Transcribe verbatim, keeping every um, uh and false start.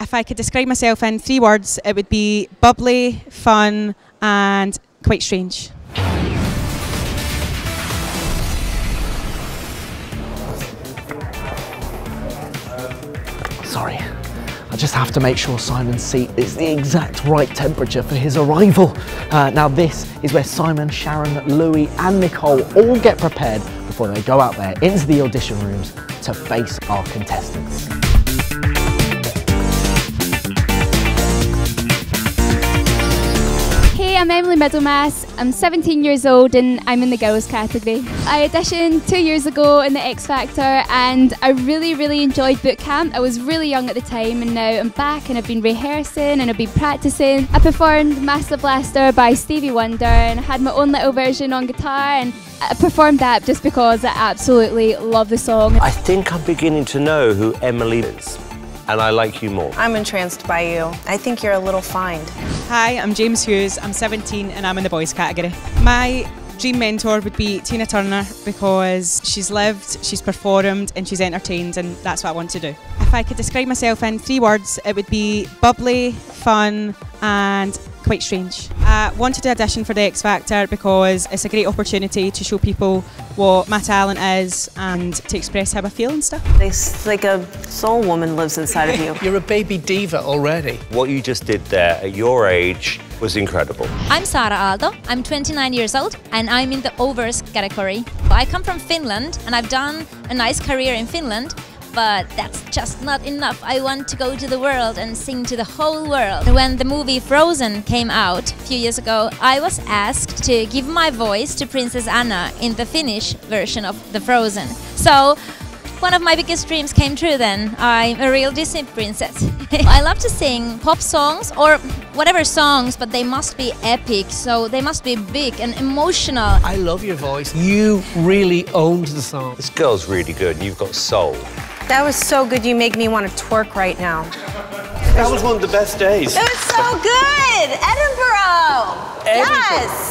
if I could describe myself in three words, it would be bubbly, fun, and quite strange. Sorry, I just have to make sure Simon's seat is the exact right temperature for his arrival. Uh, now this is where Simon, Sharon, Louis and Nicole all get prepared before they go out there into the audition rooms to face our contestants. Hey, I'm Emily Middlemass, I'm seventeen years old and I'm in the girls category. I auditioned two years ago in the X Factor and I really, really enjoyed boot camp. I was really young at the time and now I'm back and I've been rehearsing and I've been practicing. I performed Master Blaster by Stevie Wonder and I had my own little version on guitar and I performed that just because I absolutely love the song. I think I'm beginning to know who Emily is. And I like you more. I'm entranced by you. I think you're a little find. Hi, I'm James Hughes, I'm seventeen and I'm in the boys category. My dream mentor would be Tina Turner because she's lived, she's performed and she's entertained and that's what I want to do. If I could describe myself in three words, it would be bubbly, fun and quite strange. I wanted to audition for the X Factor because it's a great opportunity to show people what my talent is and to express how I feel and stuff. It's like a soul woman lives inside of you. You're a baby diva already. What you just did there at your age was incredible. I'm Saara Alto, I'm twenty-nine years old and I'm in the overs category. I come from Finland and I've done a nice career in Finland, but that's just not enough. I want to go to the world and sing to the whole world. When the movie Frozen came out a few years ago, I was asked to give my voice to Princess Anna in the Finnish version of the Frozen. So one of my biggest dreams came true then. I'm a real Disney princess. I love to sing pop songs or whatever songs, but they must be epic, so they must be big and emotional. I love your voice. You really owned the song. This girl's really good and you've got soul. That was so good, you make me want to twerk right now. That was one of the best days. It was so good! Edinburgh! Edinburgh. Yes!